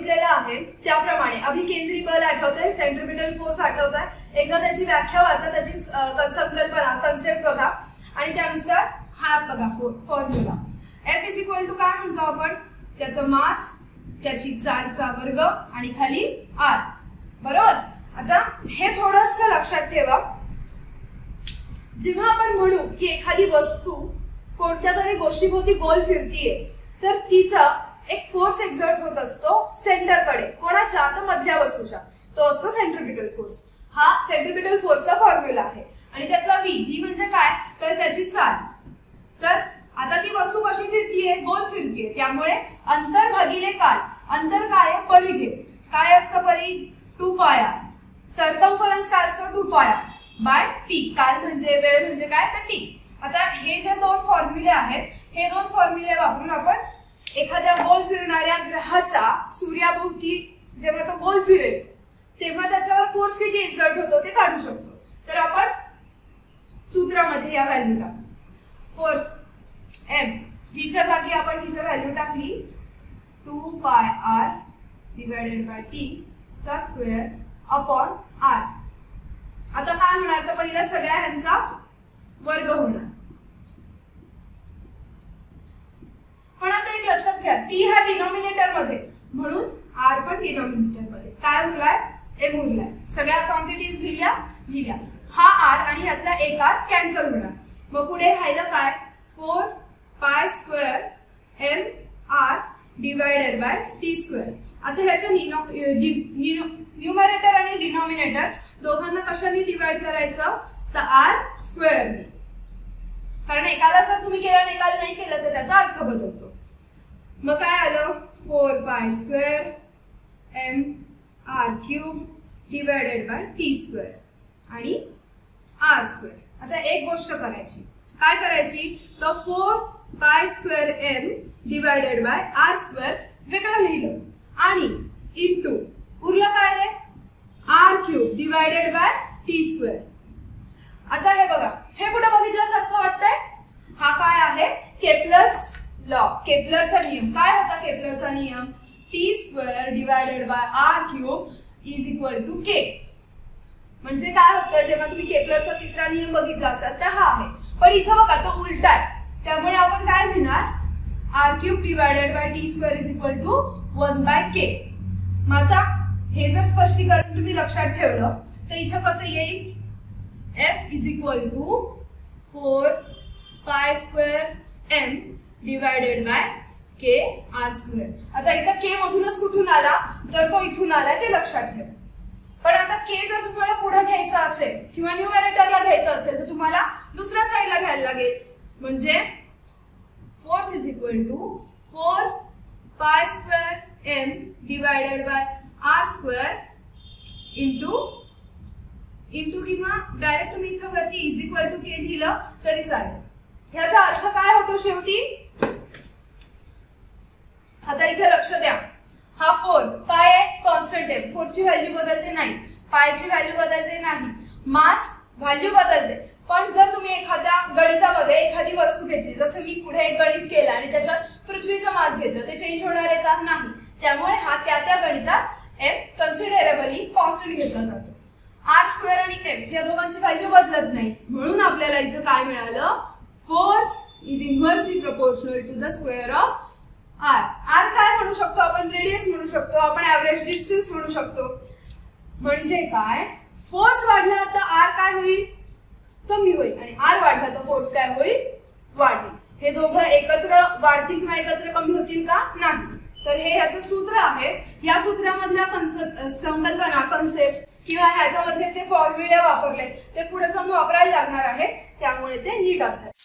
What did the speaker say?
बघितलेला आहे त्याप्रमाणे अभिकेंद्री बल आठवतंय, सेंट्रिपिटल फोर्स आठवतंय। एकदा त्याची व्याख्या वाचा, त्याची संकल्पना कन्सेप्ट बघा आणि त्यानुसार हा बघा formula F is equal to काय म्हणतो आपण, त्याचा मास त्याची 4 चा वर्ग आणि खाली R, बरोबर। आता हे थोडंसं लक्षात ठेवा, जेव्हा आपण म्हणू की एखादी वस्तू कोणत्यातरी गोष्टीभोवती गोल फिरतीये तर तिचा एक फोर्स एक्सर्ट होत असतो सेंटरकडे, कोणाच्या तर मधल्या वस्तूचा, तो असतो सेंट्रिपिटल फोर्स। हा सेंट्रिपिटल फोर्सचा फॉर्म्युला आहे आणि त्यातला v म्हणजे काय तर त्याची चाल। तर आता ती वस्तू कशी फिरतीये, गोल फिरतीये, त्यामुळे अंतर भागिले काल, अंतर काय आहे परिघ, काय असतं परिघ 2πr, सर्कमफरन्स काय असतो 2πr/t, काल म्हणजे वेळ म्हणजे काय तर t। आता हे जे दोन फॉर्म्युले आहेत हे दोन फॉर्म्युले वापरून आपण एखाद्या गोल फिरणाऱ्या ग्रहाचा सूर्याभोवती जेव्हा तो गोल फिरेल तेव्हा त्याच्यावर फोर्स किती एक्सर्ट होतो ते काढू शकतो। तर आपण सूत्रामध्ये या व्हॅल्यू टाकू, फोर्स m हिच्या जागी आपण ही जर व्हॅल्यू टाकली 2πr/t²/r। आता काय होणार तर पहिला सगळ्या ह्यांचा वर्ग होणार। पण आता एक लक्षात घ्या, t हा डिनॉमिनेटर मध्ये म्हणून r पण डिनॉमिनेटर मध्ये, काय उरलाय m उरलाय, सगळ्या क्वांटिटीज लिहिल्या। हा r आणि यातला एक r कॅन्सल होणार, मग पुढे राहिलं काय 4π²mr/t²। आता ह्याच्या न्यूमरेटर आणि डिनॉमिनेटर दोघांना कशाने डिवाइड करायचं तर r² ने, कारण एकाला जर तुम्ही केलं आणि एकाला नाही केलं तर त्याचा अर्थ बदलतो। मग काय आलं 4π²mr³ / t² आणि r²। आता एक गोष्ट करायची, काय करायची तर 4π²mr² वेगळं लिहिलं आणि इनटू उरलं काय रे r³ / t²। आता हे बघा हे कुठं बघितल्यासारखं वाटतंय, हा काय आहे केप्लर्स लॉ, केप्लरचा नियम। काय होता केप्लरचा नियम, t² / r³ = k। म्हणजे काय होतं जेव्हा तुम्ही केप्लरचा तिसरा नियम बघितला असाल तर हा आहे, पण इथं बघा तो उलटा आहे, त्यामुळे आपण काय लिहिणार r³ / t² = 1/k। मग आता हे जर स्पष्टीकरण तुम्ही लक्षात ठेवलं तर इथं कसं येईल F = 4π²mr²। आता इथं k मधूनच कुठून आला तर तो इथून आला ते लक्षात ठेवा। पण आता k जर तुम्हाला पुढे घ्यायचा असेल किंवा न्यूमरेटरला घ्यायचा असेल तर तुम्हाला दुसऱ्या साईडला घ्यायला लागेल, म्हणजे force is equal to 4π²mr² into किंवा डायरेक्ट तुम्ही इथं वरती = k लिहिलं तरी चालेल। याचा अर्थ काय होतो शेवटी, आता इथे लक्ष द्या, हा 4π कॉन्स्टंट आहे, 4 ची व्हॅल्यू बदलते नाही, π ची व्हॅल्यू बदलते नाही, मास व्हॅल्यू बदलते। पण जर तुम्ही एखाद्या गणितामध्ये एखादी वस्तू घेतली, जसं मी पुढे एक गणित केलं आणि त्याच्यात पृथ्वीचा मास घेतलं, ते चेंज होणार आहे का नाही, त्यामुळे हा त्या गणितात m कन्सिडरेबली कॉन्स्टंट घेतला जातो। r² आणि m या दोघांची व्हॅल्यू बदलत नाही, म्हणून आपल्याला इथं काय मिळालं force is inversely proportional to the square of r। r काय म्हणू शकतो आपण, रेडियस म्हणू शकतो आपण, एव्हरेज डिस्टन्स म्हणू शकतो। म्हणजे काय फोर्स वाढला तर r काय होईल कमी होईल आणि r वाढला तर फोर्स काय होईल वाढेल। हे दोघं एकत्र वाढतील किंवा एकत्र कमी होतील का नाही, तर हे याचं सूत्र आहे। या सूत्रामधला संकल्पना कन्सेप्ट किंवा ह्याच्यामध्ये जे फॉर्म्युले वापरले ते पुढे समोर वापरायला लागणार आहे, त्यामुळे ते नीट अभ्यास